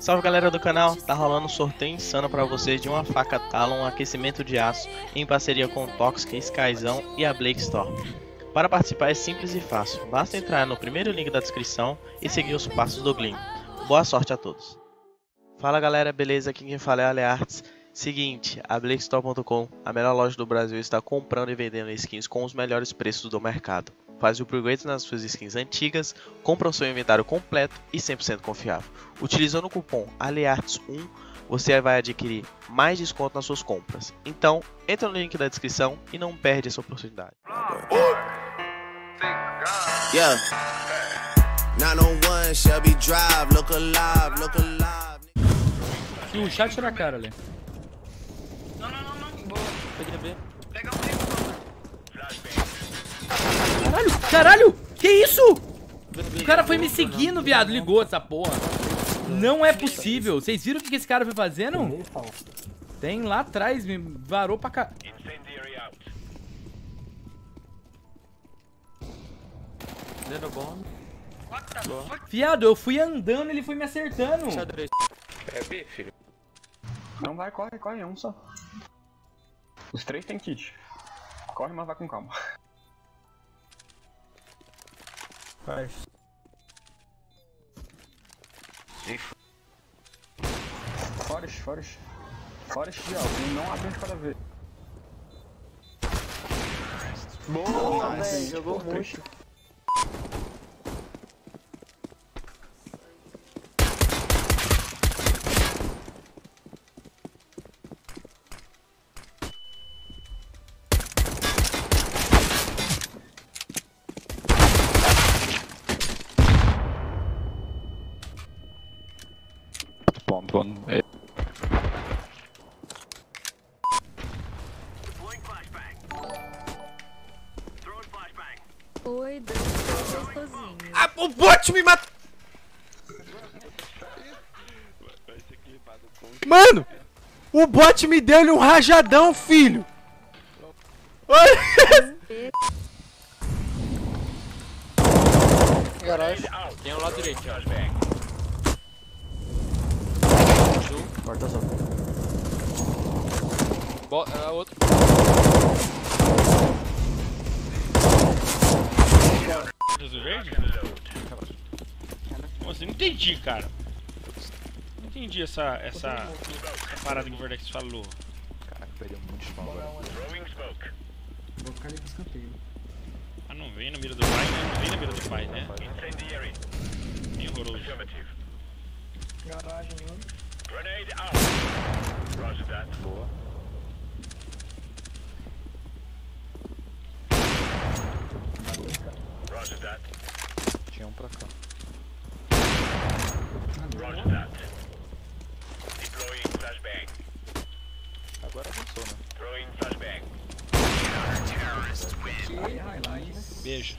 Salve galera do canal, tá rolando um sorteio insano pra vocês de uma faca Talon, um aquecimento de aço, em parceria com o Toxic Skyzão e a Blake Store. Para participar é simples e fácil, basta entrar no primeiro link da descrição e seguir os passos do Gleam. Boa sorte a todos. Fala galera, beleza? Aqui quem fala é a AleArts. Seguinte, a BlakeStore.com, a melhor loja do Brasil, está comprando e vendendo skins com os melhores preços do mercado. Faz upgrades nas suas skins antigas, compra o seu inventário completo e 100% confiável. Utilizando o cupom AleArts1, você vai adquirir mais desconto nas suas compras. Então, entra no link da descrição e não perde essa oportunidade. E o chat na cara, ali. Não, boa. Pega um tempo. Caralho! Que isso? O cara foi me seguindo, viado. Ligou essa porra. Não é possível. Vocês viram o que esse cara foi fazendo? Tem lá atrás, me varou pra cá. Viado, eu fui andando, ele foi me acertando. É B, filho. Não vai, corre, um só. Os três tem kit. Corre, mas vai com calma. Vai. Forest de alguém, não abre de cada vez. Boa, velho, jogou muito. Oi, gostosinho. Ah, o bot me matou! Mano! O bot me deu um rajadão, filho! Garagem. Tem um lado direito, ó. Corta só. Outro. Verde? Nossa, não entendi, cara. Não entendi essa parada que o Verdex falou. Caraca, perdeu muito spawn agora. Vou ficar ali pro escanteio. Ah, não vem na mira do pai, né? Não vem na mira do pai, né? Bem horroroso. Garagem, mano. Grenade out. Roger that. Boa. Roger that. Tinha um pra cá. Roger that. Deploying flashbang. Agora avançou, né? Throwing flashbang. Beijo.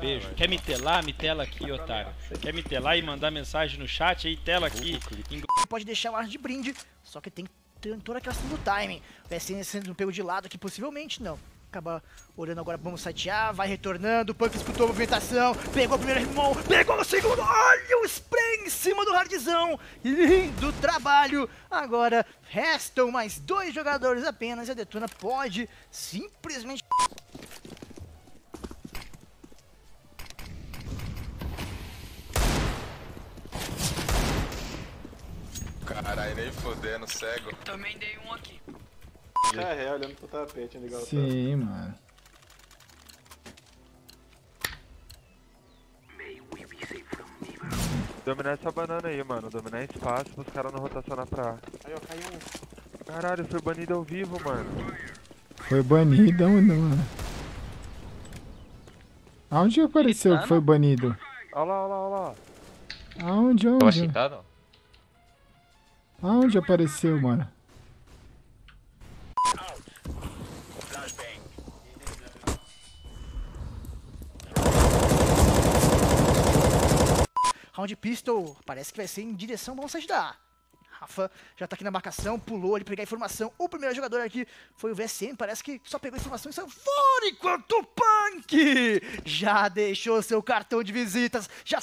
Beijo. Quer me telar? Me tela aqui, otário. Quer me telar e mandar mensagem no chat? Aí tela aqui. Pode deixar o ar de brinde, só que tem toda aquela questão do timing. O VSM sendo um pego de lado aqui, possivelmente não. Acaba olhando agora, vamos sitear, vai retornando. O Punk escutou a movimentação, pegou o primeiro irmão, pegou o segundo. Olha o spray em cima do Hardzão. Lindo trabalho. Agora restam mais dois jogadores apenas e a Detona pode simplesmente... Caralho, nem fodendo, cego. Também dei um aqui. Carré, olhando pro tapete, legal. Sim, mano. Dominar essa banana aí, mano. Dominar espaço pros caras não rotacionar pra... Aí, ó, caiu um. Caralho, foi banido ao vivo, mano. Foi banido ou não? Aonde apareceu que foi banido? Olha lá. Aonde? Tava cheatado? Aonde apareceu, mano? Round pistol, parece que vai ser em direção ao site da A. Rafa já tá aqui na marcação, pulou ali pegar a informação. O primeiro jogador aqui foi o VSM, parece que só pegou a informação e saiu fora, enquanto o Punk já deixou seu cartão de visitas, já...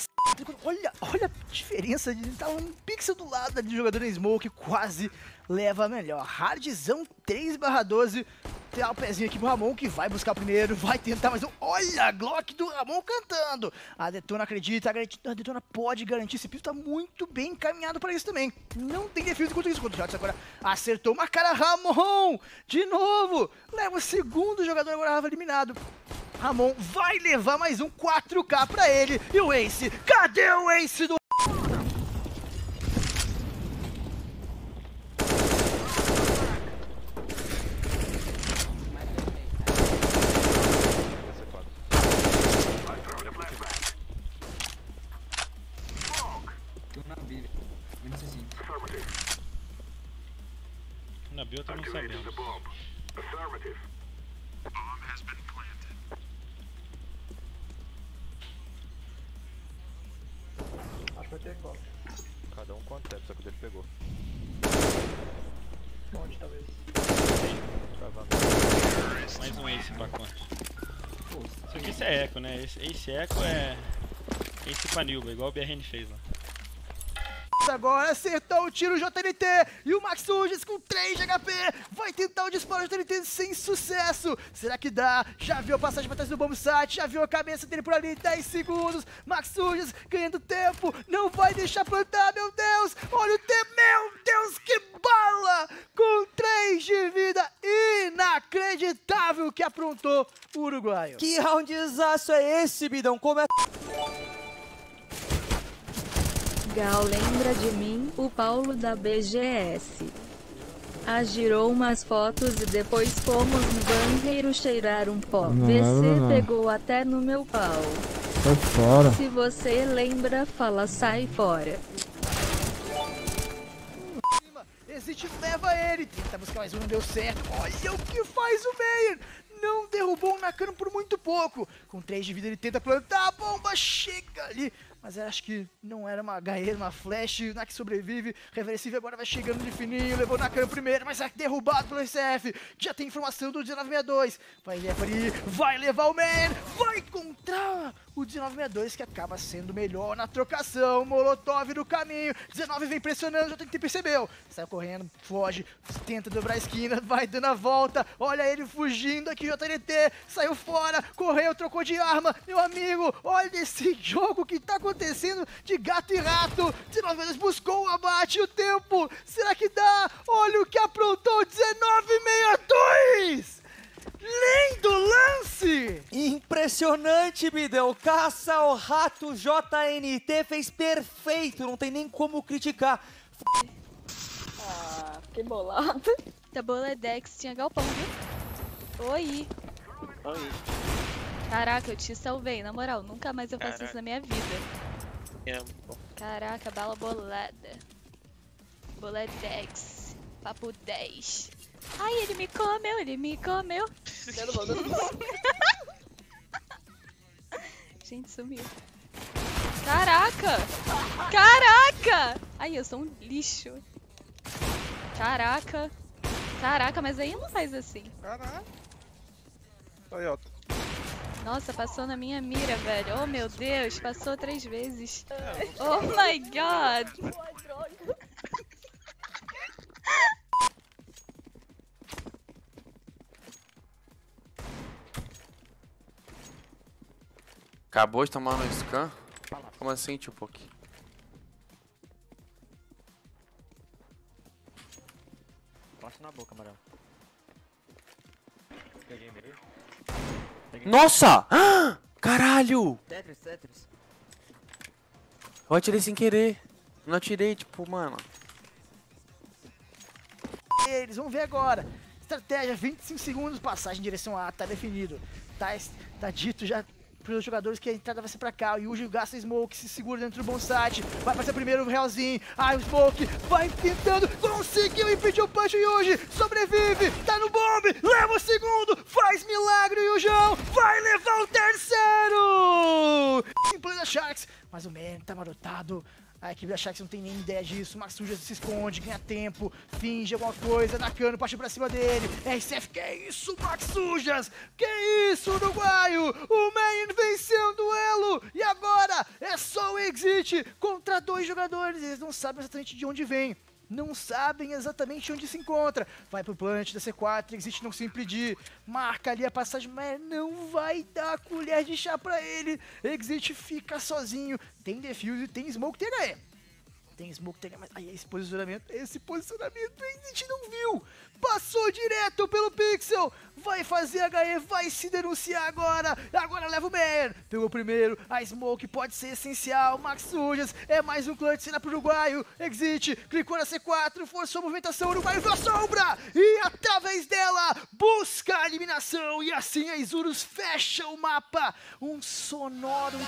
Olha, olha a diferença, tá um pixel do lado de jogador em smoke, quase leva a melhor. Hardzão 3/12, dá o pezinho aqui pro Ramon, que vai buscar o primeiro, vai tentar mais um. Olha a Glock do Ramon cantando. A Detona acredita, a Detona pode garantir esse piso, tá muito bem encaminhado para isso também. Não tem defesa contra isso, contra o Sharks agora acertou uma cara, Ramon, de novo, leva o segundo jogador agora, Rava eliminado. Ramon vai levar mais um 4K pra ele. E o Ace? Cadê o Ace do... Na bio eu também sabendo. Cada um quanto é, só que o dele pegou. Onde talvez? Mais um Ace pra conta. Só que isso é eco, né? Ace eco é Ace pra Nilba, igual o BRN fez lá. Agora acertou o tiro JNT e o Max Surge com 3 de HP vai tentar o disparo JNT sem sucesso. Será que dá? Já viu a passagem pra trás do bomb site, já viu a cabeça dele por ali, 10 segundos. Max Surge ganhando tempo, não vai deixar plantar, meu Deus. Olha o tempo, meu Deus, que bala! Com 3 de vida, inacreditável que aprontou o uruguaio. Que round desaço é esse, Bidão? Como é... Gal lembra de mim, o Paulo da BGS. Agirou umas fotos e depois fomos no banheiro cheirar um pó. Não, não. Pegou até no meu pau. Sai fora. Se você lembra, fala sai fora. Exit leva ele, tenta buscar mais um, não deu certo. Olha o que faz o Meier. Não derrubou o Nakano por muito pouco. Com 3 de vida ele tenta plantar, a bomba chega ali. Mas acho que não era uma HE, uma flash. O Nak sobrevive, reversível agora vai chegando de fininho. Levou o Nakano primeiro, mas é derrubado pelo ICF. Já tem informação do 1962. Vai levar ali, vai levar o Man. Vai contra o 1962, que acaba sendo melhor na trocação. Molotov no caminho. 19 vem pressionando, já tem que ter percebeu. Sai correndo, foge, tenta dobrar a esquina, vai dando a volta. Olha ele fugindo aqui, JNT. Saiu fora, correu, trocou de arma. Meu amigo, olha esse jogo que tá acontecendo de gato e rato. 1962 buscou o abate, o tempo. Será que dá? Olha o que aprontou, 1962. Lindo lance! Impressionante, Bidel. Caça ao rato, JNT fez perfeito. Não tem nem como criticar. Ah, fiquei bolado. Da Boledex tinha galpão, viu? Oi. Oi. Caraca, eu te salvei, na moral, nunca mais eu faço isso na minha vida. Caraca, bala bolada. Boledex, papo 10. Ai, ele me comeu. Gente, sumiu. Caraca! Caraca! Ai, eu sou um lixo. Caraca. Caraca, mas aí não faz assim. Caraca. Aí, ó. Nossa, passou na minha mira, velho. Oh, meu Deus, passou 3 vezes. Oh, my God. Acabou de tomar no scan? Como assim, tipo aqui? Passa na boca, amarelo. Peguei meio. Nossa! Ah! Caralho! Tetris. Eu atirei sem querer. Não atirei, tipo, mano. Eles vão ver agora. Estratégia, 25 segundos, passagem em direção a A, tá definido. Tá dito já pros jogadores que a entrada vai ser pra cá. O Yuji gasta smoke, se segura dentro do bom site. Vai passar primeiro o Realzinho. Ai, o smoke vai tentando. Conseguiu impedir o punch, o Yuji. Sobrevive, tá no bombe. Leva o segundo, faz milagre o Yujião. Vai levar o terceiro. Em plena Sharks, mas o Men tá marotado. A equipe da Sharks não tem nem ideia disso. Max Sujas se esconde, ganha tempo, finge alguma coisa. Nakano parte pra cima dele. R.C.F. Que isso, Max Sujas? Que isso, Uruguaio? O Meier venceu o duelo. E agora é só o Exit contra dois jogadores. Eles não sabem exatamente de onde vem. Não sabem exatamente onde se encontra. Vai pro plant da C4, Exit não se impedir. Marca ali a passagem, mas não vai dar colher de chá pra ele. Exit fica sozinho. Tem defuse, tem smoke, tem HE. Tem smoke, tem HE, mas aí esse posicionamento Exit não viu. Passou direto pelo Pixel. Vai fazer HE, vai se denunciar agora. Agora leva o Meier. Pegou o primeiro. A smoke pode ser essencial. Max Sujas é mais um clutch. Será pro Uruguaio. Exit. Clicou na C4. Forçou a movimentação. O Uruguaio viu a sombra. E através dela busca a eliminação. E assim a Isurus fecha o mapa. Um sonoro.